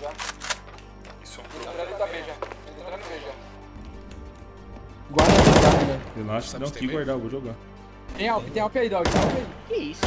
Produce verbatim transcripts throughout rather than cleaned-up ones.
já. Isso é um problema. Tá bem já. Ele tá bem já. Guarda a carga, velho. Relaxa, não tem que guardar, eu vou jogar. Tem A W P, tem A W P aí, Dog. Que isso?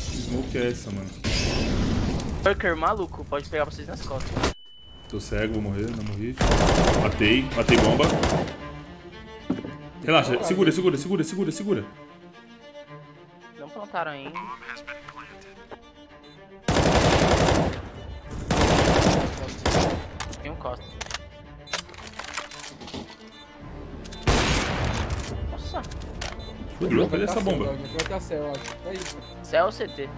Smoke é essa, mano? Lurker maluco, pode pegar vocês nas costas. Tô cego, vou morrer, não morri. Matei, matei bomba. Relaxa, segura, segura, segura, segura, segura. Não plantaram ainda. Tem um costa. Nossa. Fudeu, cadê essa bomba? Vai ter a céu, ó. É isso. Céu ou C T?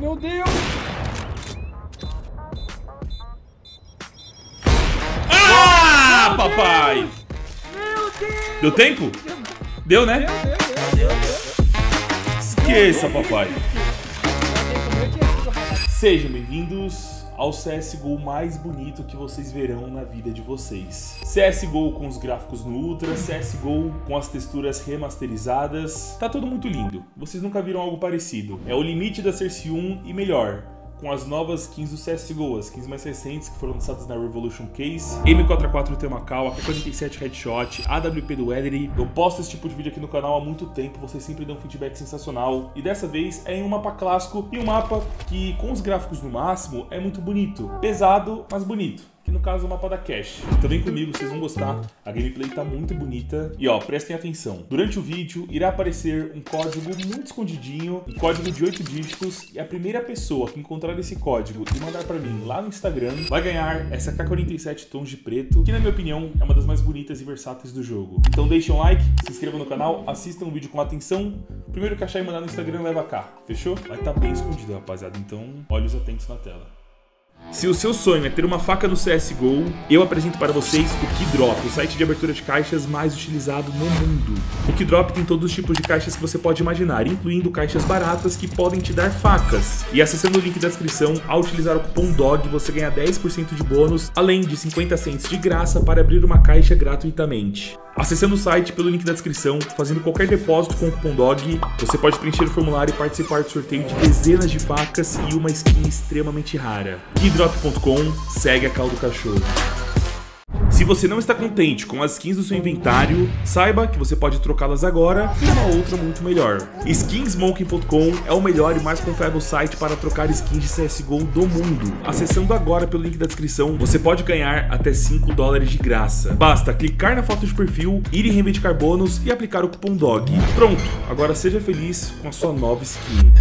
Meu Deus! Ah, meu papai! Deus! Meu Deus! Deu tempo? Deu, né? Deu, deu, deu, deu. Esqueça, papai! Sejam bem-vindos ao C S G O mais bonito que vocês verão na vida de vocês. C S G O com os gráficos no Ultra, C S G O com as texturas remasterizadas. Tá tudo muito lindo, vocês nunca viram algo parecido. É o limite da Cersei um e melhor. Com as novas skins do C S G O, as skins mais recentes que foram lançadas na Revolution Case, M quatro A quatro Temacau, A K quarenta e sete Headshot, A W P do Duality. Eu posto esse tipo de vídeo aqui no canal há muito tempo, vocês sempre dão um feedback sensacional. E dessa vez é em um mapa clássico e um mapa que, com os gráficos no máximo, é muito bonito. Pesado, mas bonito. Que no caso é o mapa da Cache. Então vem comigo, vocês vão gostar. A gameplay tá muito bonita. E ó, prestem atenção. Durante o vídeo irá aparecer um código muito escondidinho, um código de oito dígitos, e a primeira pessoa que encontrar esse código e mandar pra mim lá no Instagram vai ganhar essa A K quarenta e sete tons de preto, que na minha opinião é uma das mais bonitas e versáteis do jogo. Então deixem um like, se inscrevam no canal, assistam o vídeo com atenção. Primeiro que achar e mandar no Instagram leva cá, fechou? Vai estar bem escondido, rapaziada, então olhos atentos na tela. Se o seu sonho é ter uma faca no C S G O, eu apresento para vocês o KeyDrop, o site de abertura de caixas mais utilizado no mundo. O KeyDrop tem todos os tipos de caixas que você pode imaginar, incluindo caixas baratas que podem te dar facas. E acessando o link da descrição, ao utilizar o cupom D O G, você ganha dez por cento de bônus, além de cinquenta cents de graça para abrir uma caixa gratuitamente. Acessando o site pelo link da descrição, fazendo qualquer depósito com o cupom D O G, você pode preencher o formulário e participar do sorteio de dezenas de facas e uma skin extremamente rara. KeyDrop ponto com, segue a caldo cachorro. Se você não está contente com as skins do seu inventário, saiba que você pode trocá-las agora por uma outra muito melhor. Skinsmonkey ponto com é o melhor e mais confiável site para trocar skins de C S G O do mundo. Acessando agora pelo link da descrição, você pode ganhar até cinco dólares de graça. Basta clicar na foto de perfil, ir em reivindicar bônus e aplicar o cupom D O G. Pronto, agora seja feliz com a sua nova skin.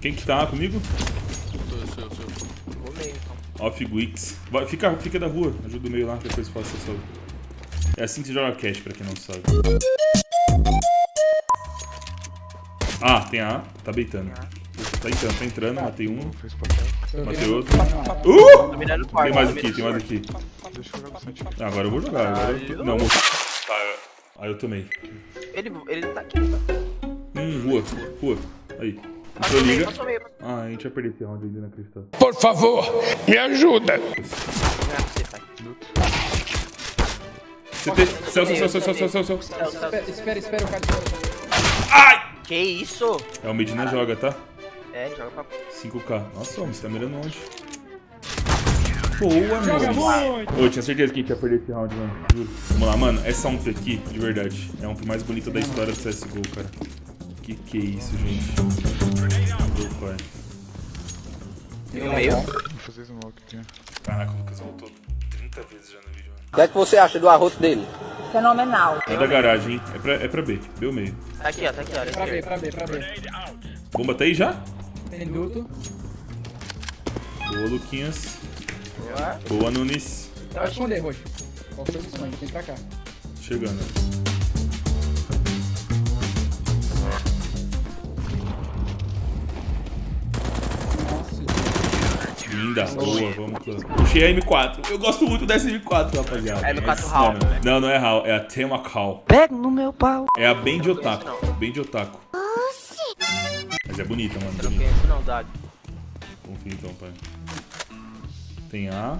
Quem que tá comigo? Sou eu, sou eu, sou eu. Vou meio então. Off Wix. Fica, fica da rua, ajuda o meio lá, depois eu faço essa. É assim que se joga Cache, pra quem não sabe. Ah, tem a A, tá beitando. Tá entrando, tá entrando, matei um. Matei outro. Uh! Tem mais aqui, tem mais aqui. Ah, agora eu vou jogar, agora eu tô... Não, vou... Tá, aí eu tomei. Ele, ele tá aqui, tá? Hum, rua, rua. Aí. Passou meio, passou meio. Ah, a gente vai perder esse round ainda na cristal. Por favor, me ajuda! C T, céu, céu, céu, céu, céu, céu. Espera, espera o cara. Ai! Que isso? É, o Medina joga, tá? É, joga pra... cinco K. Nossa, homem, você tá mirando onde? Boa, mano. Eu tinha certeza que a gente ia perder esse round, mano. Juro. Vamos lá, mano. Essa U M P aqui, de verdade, é a U M P mais bonita da história do C S G O, cara. Que que é isso, gente? Opa. Tem um meio? Vou fazer smoke aqui. Caraca, o Lucas voltou trinta vezes já no vídeo, mano. O que é que você acha do arroto dele? Fenomenal. É da garagem, hein? É pra, é pra B. B ou meio? Tá aqui, ó. Tá aqui, ó. Pra B, pra B, pra B. Bomba tá aí já? Minuto. Boa, Luquinhas. Boa. Boa, Nunes. Vai esconder, Roxo. Qual foi o sonho? Vem pra cá. Chegando, né? Linda, boa, vamos lá. Puxei a M quatro. Eu gosto muito dessa M quatro, rapaziada. É M quatro Hall. Não, não é Hall, é a Temacau. Pega no meu pau. É a bem de otaku, bem de otaku. Mas é bonita, mano. Não, não, dá. confia então, pai. Tem A.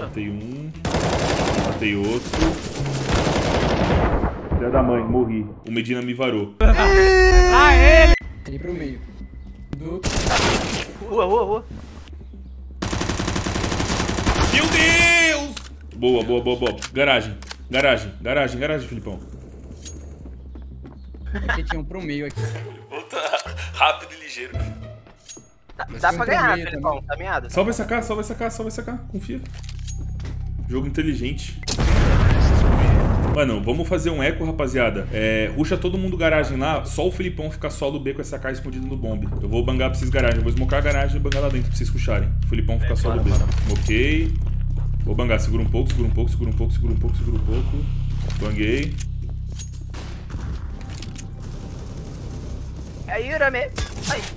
Matei um. Matei outro. Filha da mãe, morri. O Medina me varou. Ah, ele! Entrei pro meio. Do... Boa, boa, boa. Meu Deus! Boa, boa, boa, boa. Garagem, garagem, garagem, garagem, Filipão. Aqui tinha um pro meio aqui. Volta rápido e ligeiro. Dá, dá pra ganhar, Filipão. Tá meado. Só vai sacar, só vai sacar, só vai sacar. Confia. Jogo inteligente. Mano, vamos fazer um eco, rapaziada. É, ruxa todo mundo garagem lá. Só o Filipão fica solo B com essa K escondido no bombe. Eu vou bangar pra vocês garagem. Eu vou esmocar a garagem e bangar lá dentro pra vocês ruxarem. O Filipão fica é, solo B. Ok. Vou bangar. Segura um pouco, segura um pouco, segura um pouco, segura um pouco, segura um pouco. Banguei.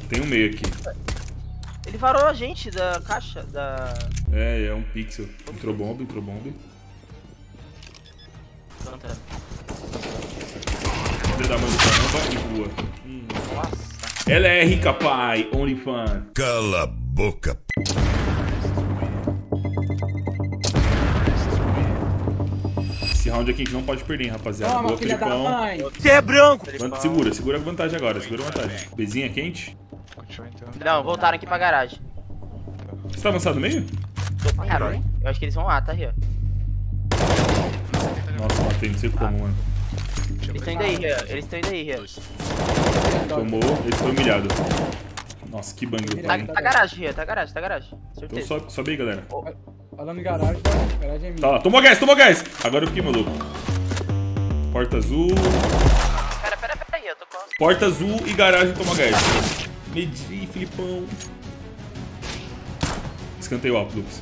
Tem um meio aqui. Ele varou a gente da caixa, da... É, é um pixel. Entrou bomba, entrou bomba. Filha da mãe do caramba e voa. Hum. Nossa. Ela é rica, pai. OnlyFans. Cala a boca. Esse round aqui a gente não pode perder, hein, rapaziada. Toma, boa, Filipão. Você é branco. Filipão. Segura, segura a vantagem agora. Segura a vantagem. Bezinha quente. Não, voltaram aqui pra garagem. Você tá avançado no meio? Tô pra caralho. Eu acho que eles vão lá, tá aí, ó. Nossa, matei, não sei como, mano. Eles estão indo aí, Rian. Eles estão indo aí, Rian. Tomou, eles estão humilhados. Nossa, que bang do pai. Tá, tá garagem, Rian, tá garagem, tá garagem. Certeza. Então sobe, sobe aí, galera. Oh. Olha no garagem, tá? Garagem é minha. Tá lá, tomou gás, tomou gás! Agora eu fiquei, meu louco. Porta azul. Pera, pera, pera aí, eu tô com. Porta azul e garagem toma gás. Medi, Filipão. Escanteio alto, Lucas.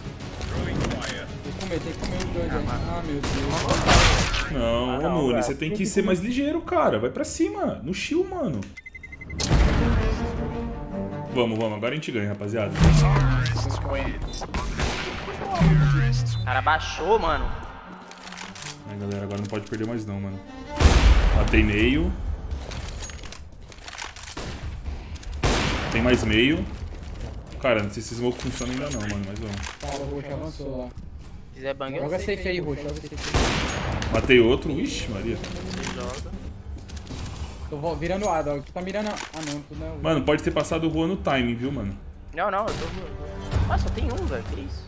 Tem que comer os dois, hein? Ah, meu Deus. Não, Nune, ah, você tem que ser mais ligeiro, cara. Vai pra cima. No chill, mano. Vamos, vamos. Agora a gente ganha, rapaziada. O cara baixou, mano. Aí, galera, agora não pode perder mais não, mano. Matei meio. Tem mais meio. Cara, não sei se esse smoke funciona ainda não, mano. Mas vamos. Cara, o Rocha avançou lá. Se quiser bangar, joga safe aí, Roxo. Matei outro. Ixi, Maria. Tô virando A, Dog. Tu tá mirando A. Ah, não. Tu não é o... Mano, pode ter passado o Juan no timing, viu, mano? Não, não. Eu tô... Nossa, tem um, velho. Que isso?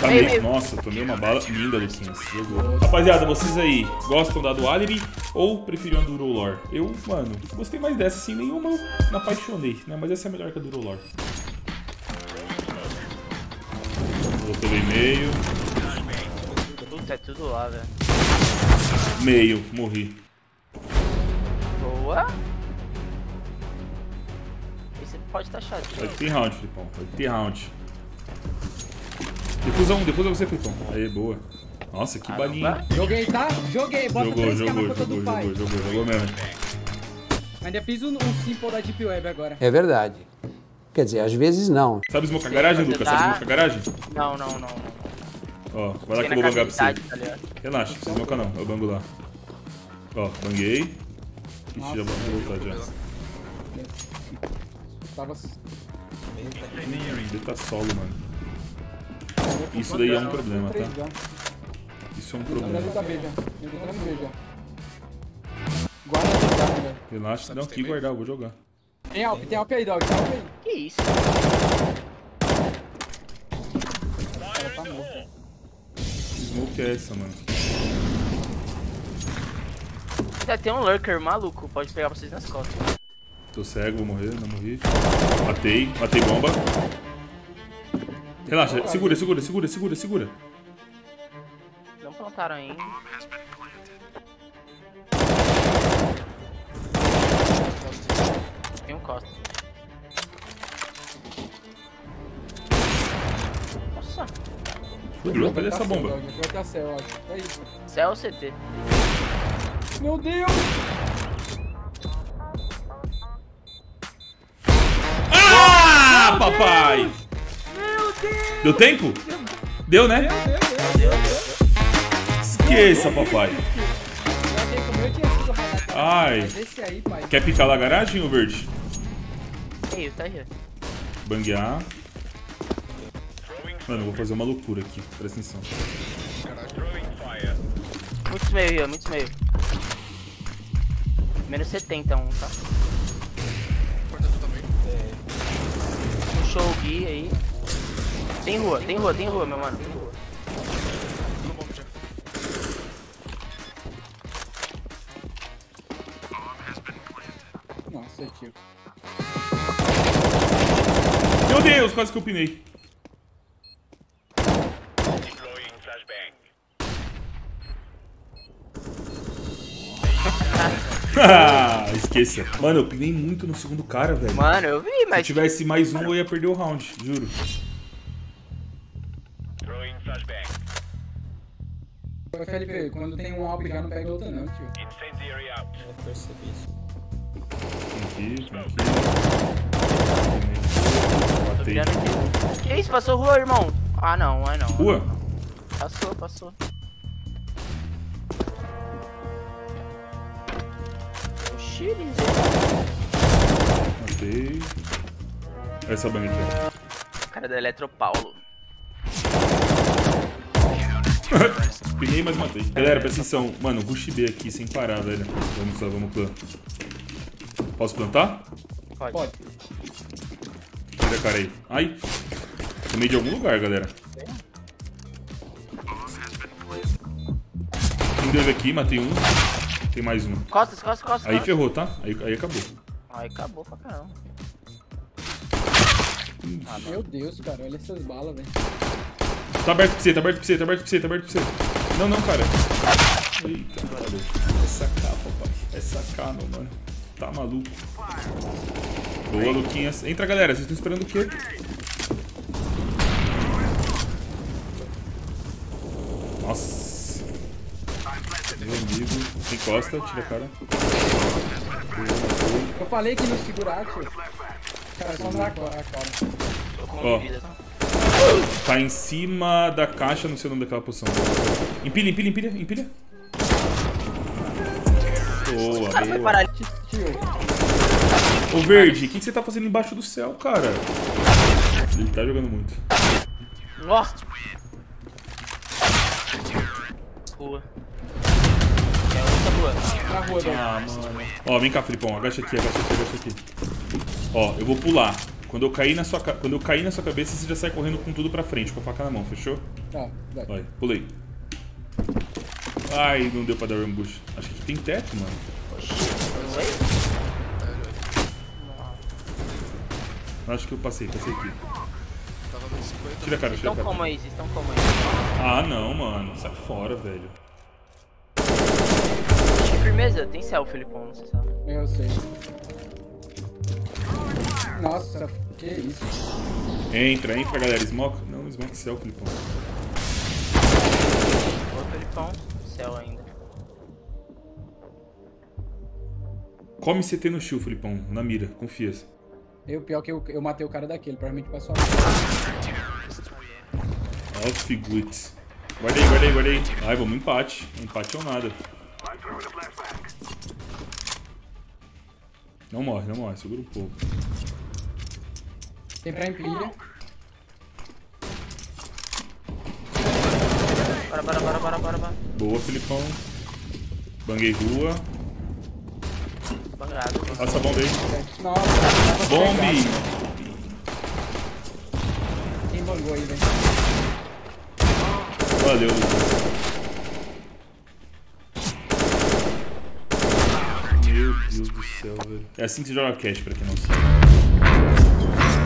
Tá ei, meio... ei, nossa, tomei uma bala linda, Luquinhas. Jogou. Rapaziada, vocês aí gostam da Duality ou preferiam a Doodle Lore? Eu, mano, gostei mais dessa. Assim, nenhuma eu me apaixonei, né? Mas essa é melhor que a Doodle Lore. Vou pelo e-mail. É tudo lá, velho. Meio, morri. Boa. Você pode estar chato. Vai ter round, Flipão. Vai ter round. Defusão, defusão você, Flipão. Aí, boa. Nossa, que ah, balinha. Joguei, tá? Joguei. Bota jogou, três jogou, jogou, jogou, jogou, jogou, jogou mesmo. Ainda fiz um, um simple da Deep Web agora. É verdade. Quer dizer, às vezes não. Sabe smoke a garagem, Lucas? Sabe smoke a garagem? Não, não, não, não. Ó, vai lá que eu vou bangar pra você. Galera. Relaxa, não precisa bancar não, eu bango lá. Ó, banguei. Ixi, já vou voltar já. Tava... Ele tá solo, mano. Isso daí é um problema, tá? Isso é um problema. Relaxa, não, aqui guardar, eu vou jogar. Tem A W P, tem A W P aí, Dog. Que isso? O que é essa, mano? Já tem um lurker maluco, pode pegar vocês nas costas. Tô cego, vou morrer, não morri. Matei, matei bomba. Relaxa, segura, segura, segura, segura, segura. Não plantaram ainda. Tem um costa. Nossa. Durou, cadê essa bomba? Vai ter céu, ó. É isso. Céu ou C T? Meu Deus! Ah, meu papai! Deus! Meu Deus! Deu tempo? Deu, né? Deu, deu, deu. Esqueça, papai. Ai. Quer picar lá a garagem, ô verde? meio, tá, gente? Banguear. Mano, eu vou fazer uma loucura aqui, presta atenção. Muitos meio, muitos meio. Menos setenta, um, tá? Puxou o Gui aí. Tem rua, tem rua, tem rua, meu mano. Tem rua. Nossa, tio. Meu Deus, quase que eu pinei. Ah, esqueça. Mano, eu pinei muito no segundo cara, velho. Mano, eu vi, mas... Se tivesse mais um, eu ia perder o round, juro. Agora, Felipe, quando tem um A W P já não pega outra não, tio. Eu percebi isso. Aqui, aqui. Matei. Que isso? Passou rua, irmão? Ah, não, ah, não. Rua? Passou, passou. Matei. Essa banha aqui. Cara da Eletropaulo. Peguei, mas matei. Galera, presta atenção. Mano, rush B aqui sem parar, velho. Vamos lá, vamos lá. Posso plantar? Pode. Pode. Olha a cara aí. Ai. Tomei de algum lugar, galera. Tem dois aqui, matei um. Tem mais um. Costas, costas, costas. Aí costas. Ferrou, tá? Aí, aí acabou. Aí acabou pra caramba. Ah, meu Deus, cara. Olha essas balas, velho. Tá aberto pra você, tá aberto pra você, tá aberto pra você, tá aberto pra você. Não, não, cara. Eita, valeu. Essa K, papai. Essa K, meu mano. Tá maluco. Boa, Luquinhas. Entra, galera. Vocês estão esperando o quê? Nossa. Meu amigo, encosta, tira a cara. Eu falei que não segurar, tio. Cara, só na cara. Ó. Tá em cima da caixa, não sei o nome daquela posição. Empilha, empilha, empilha, empilha. Boa, boa. Ô Verde, o que, que você tá fazendo embaixo do céu, cara? Ele tá jogando muito. Nossa. Rua. Na rua, ah, mano. Ó, vem cá, Filipão. Agacha aqui, agacha aqui, agacha aqui. Ó, eu vou pular. Quando eu cair na sua, ca... Quando eu cair na sua cabeça, você já sai correndo com tudo pra frente, com a faca na mão, fechou? Tá, vai. Vai, pulei. Ai, não deu pra dar o ambush. Acho que aqui tem teto, mano. Acho que eu passei, passei aqui. Tira a cara, tira a cara. Vocês estão como aí? Vocês estão como aí? Ah, não, mano. Sai fora, velho. Firmeza? Tem céu, Felipão, não sei se é. Eu sei. Nossa, que isso. Entra, entra, galera. Smoke? Não, smoke céu, Felipão. Boa, Felipão. Céu ainda. Come C T no shield, Felipão. Na mira, confia. Eu, pior que eu, eu matei o cara daquele. Provavelmente passou a mão. Olha os figuts. Guarda aí, guarda aí, guarda aí. Ai, vamos empate. Empate ou nada. Não morre, não morre, segura um pouco. Tem pra empilha. Bora, bora, bora, bora, bora, bora. Boa, Filipão. Banguei rua. Bangado. Passa a bomba aí. Nossa, bombe! Quem bangou aí, velho? Valeu, Lucas. Meu Deus do céu, velho. É assim que você joga Cache, pra quem não sabe.